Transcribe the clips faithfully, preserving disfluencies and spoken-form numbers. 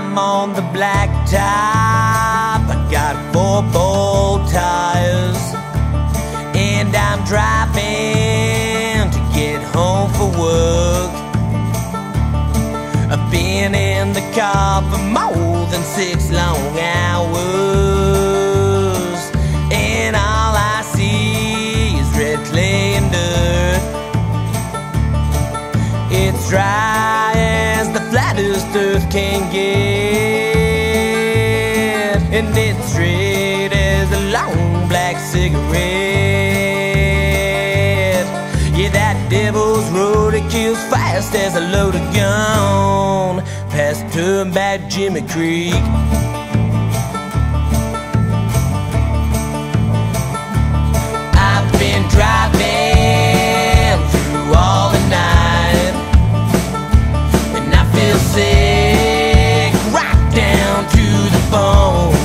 I'm on the blacktop. I got four bolt tires, and I'm driving to get home for work. I've been in the car for more than six long hours, and all I see is red clay and dirt. It's dry as the flattest earth can get, and it's straight as a long black cigarette. Yeah, that devil's road, it kills fast as a load of gun, past Turn Back Jimmy Creek. I've been driving through all the night, and I feel sick right down to the bone.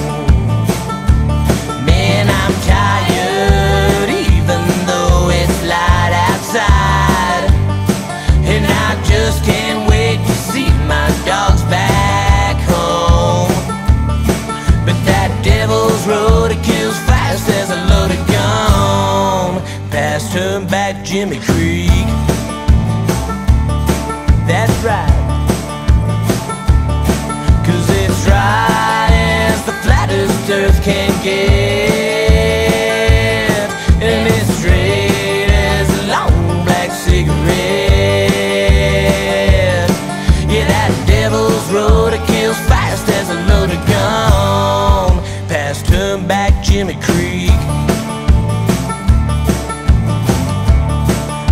Man, I'm tired, even though it's light outside, and I just can't wait to see my dog's back home. But that devil's road, it kills fast as a load of gun, past Turn Back Jimmy Creek. That's right, 'cause it's dry as the flattest earth can get, and it's straight as a long black cigarette. Yeah, that devil's road, it kills fast as a load of gun, past Turn Back Jimmy Creek.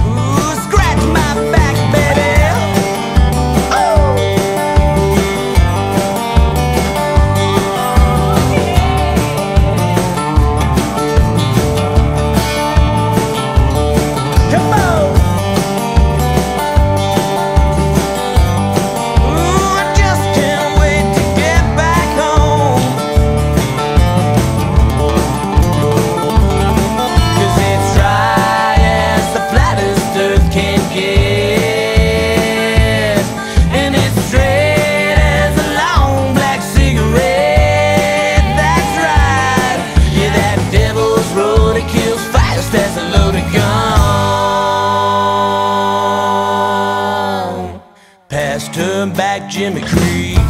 Ooh, scratch my back, baby. Come on! Ooh, I just can't wait to get back home, 'cause it's dry as the flattest earth can get, and it's straight as a long black cigarette. That's right, yeah, that devil's road, it kills fast as a load of gun, past Turn Back Jimmy Creek.